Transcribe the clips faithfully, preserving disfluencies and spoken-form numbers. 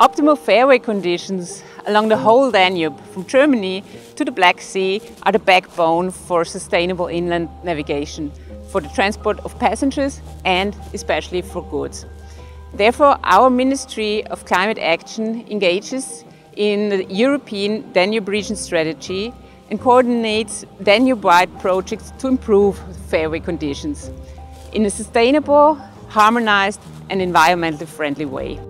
Optimal fairway conditions along the whole Danube, from Germany to the Black Sea, are the backbone for sustainable inland navigation, for the transport of passengers and especially for goods. Therefore, our Ministry of Climate Action engages in the European Danube Region Strategy and coordinates Danube-wide projects to improve fairway conditions in a sustainable, harmonized and environmentally friendly way.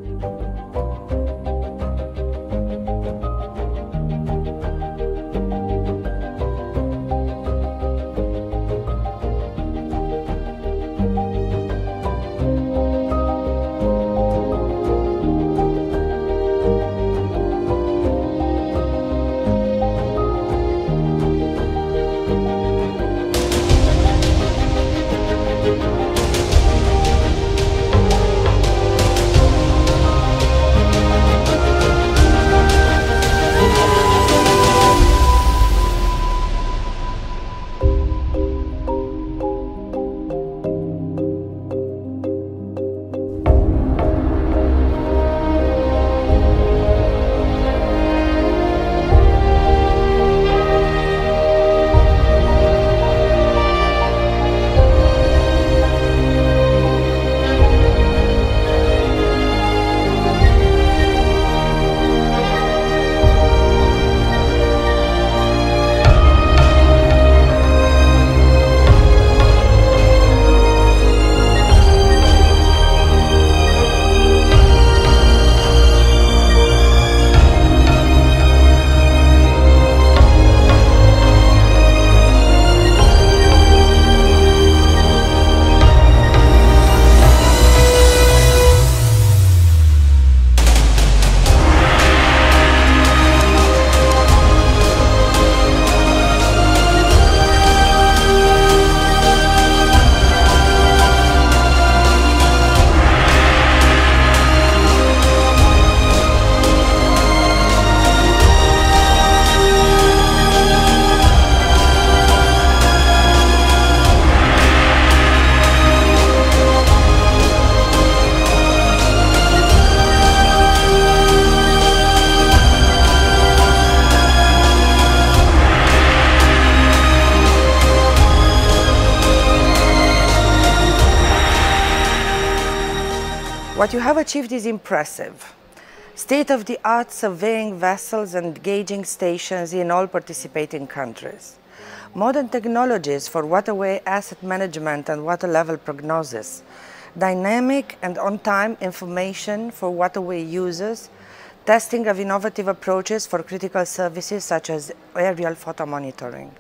What you have achieved is impressive. State-of-the-art surveying vessels and gauging stations in all participating countries. Modern technologies for waterway asset management and water level prognosis. Dynamic and on-time information for waterway users. Testing of innovative approaches for critical services such as aerial photo monitoring.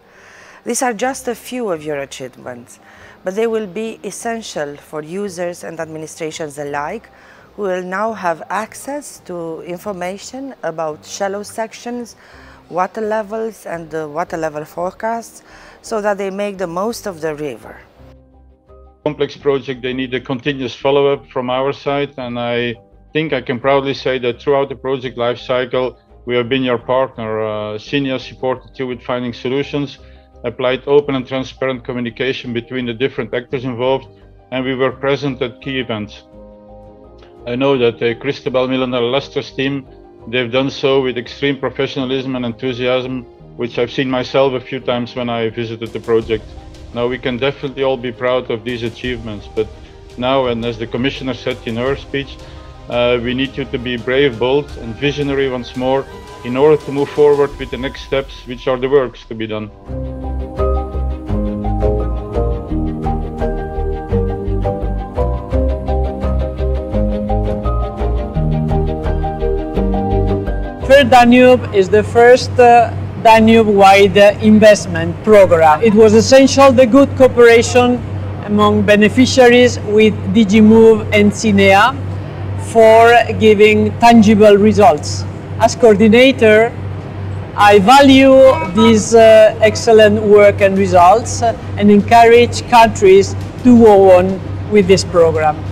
These are just a few of your achievements, but they will be essential for users and administrations alike, who will now have access to information about shallow sections, water levels and the water level forecasts, so that they make the most of the river. Complex project, they need a continuous follow-up from our side, and I think I can proudly say that throughout the project life cycle, we have been your partner. Uh, CINEA supported you with finding solutions, applied open and transparent communication between the different actors involved, and we were present at key events. I know that uh, Cristobal Millner-Lester's team, they've done so with extreme professionalism and enthusiasm, which I've seen myself a few times when I visited the project. Now we can definitely all be proud of these achievements, but now, and as the Commissioner said in her speech, uh, we need you to be brave, bold and visionary once more in order to move forward with the next steps, which are the works to be done. Fair Danube is the first uh, Danube-wide uh, investment program. It was essential the good cooperation among beneficiaries with D G MOVE and CINEA for giving tangible results. As coordinator, I value this uh, excellent work and results and encourage countries to go on with this program.